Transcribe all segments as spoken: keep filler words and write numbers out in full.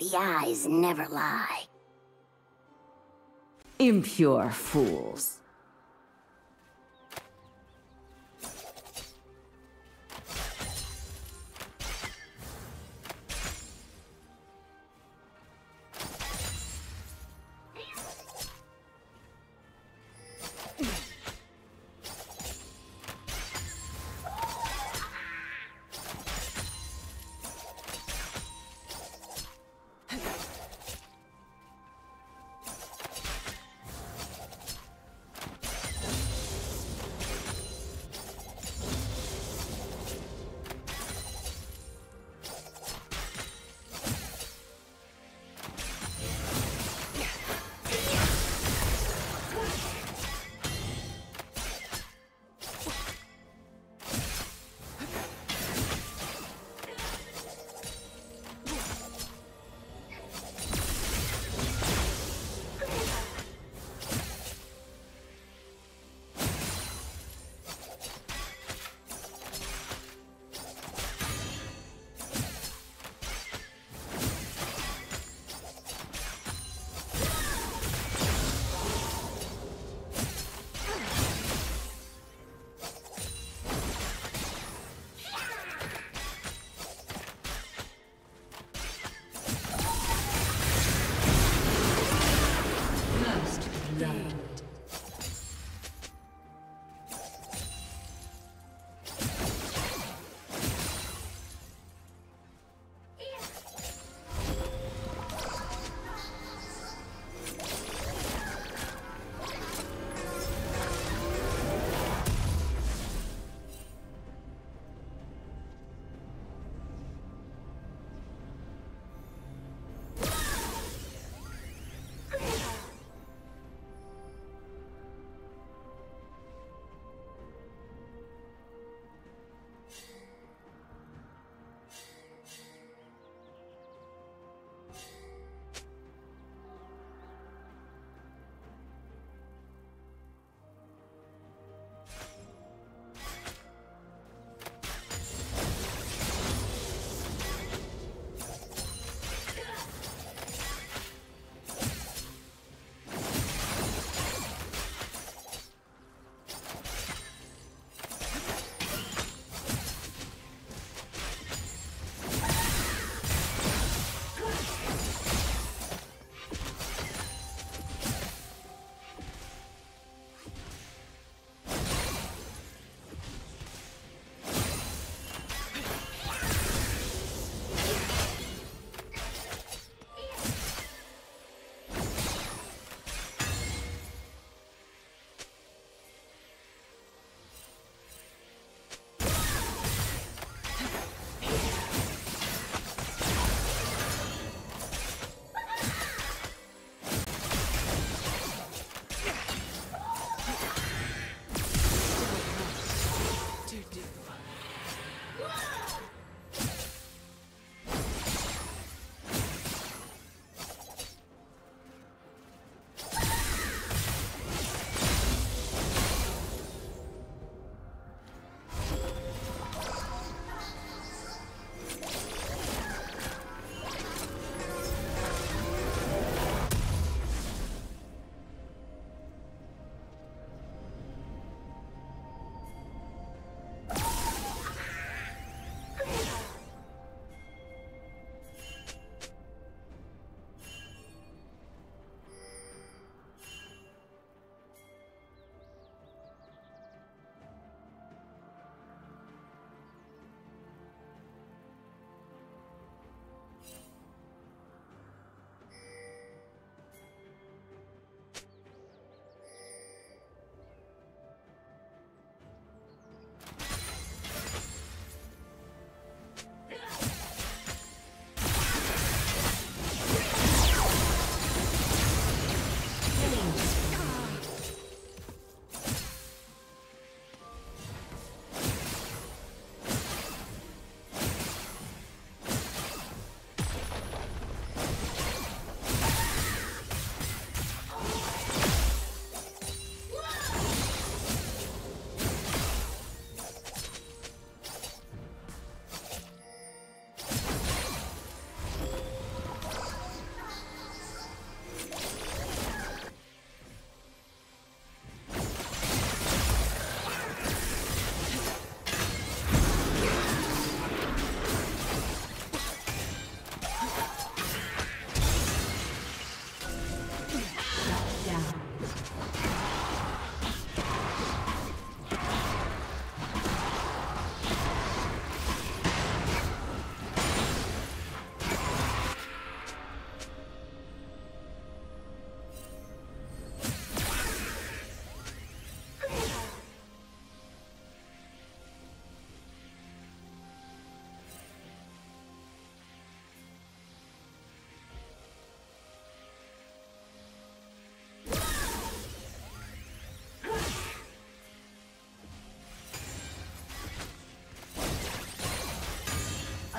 The eyes never lie. Impure fools.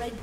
The red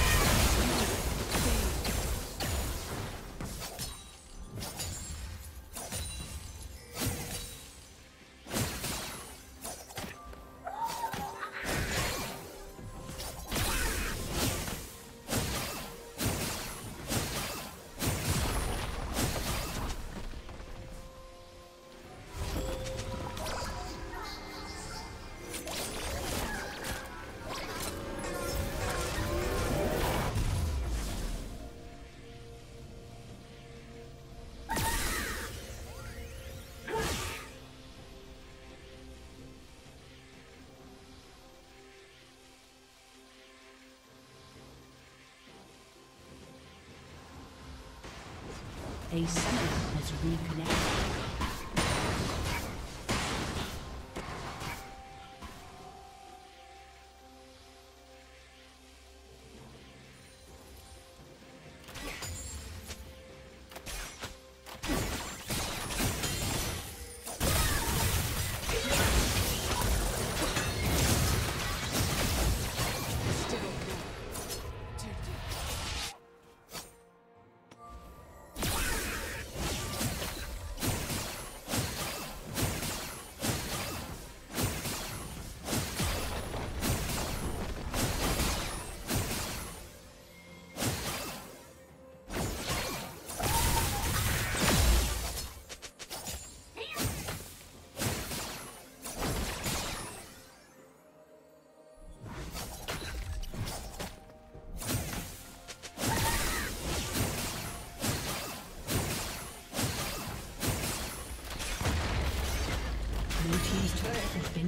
A summoner has reconnected.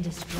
Destroyed.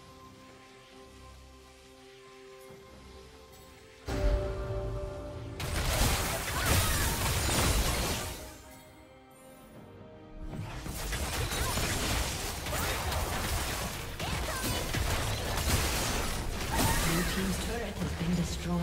Blue team's turret has been destroyed.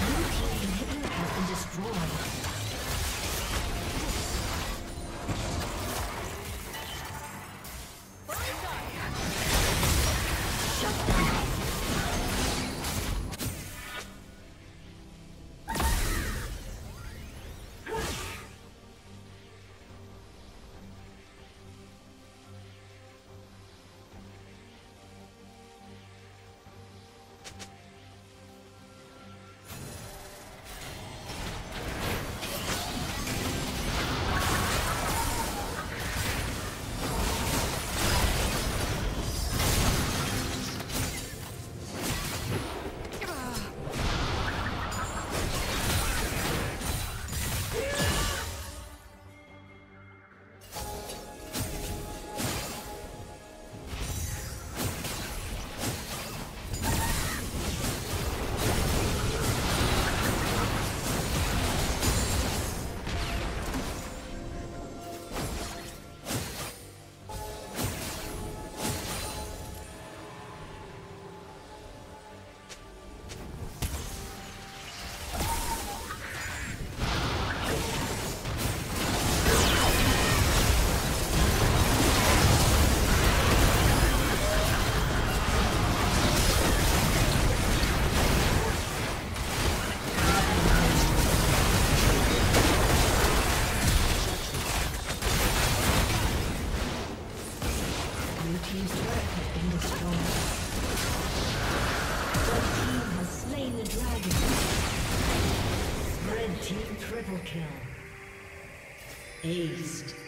Blue team inhibitor has been destroyed. Shut down. team's turret has been destroyed. Red team has slain the dragon. Red team triple kill. Aced.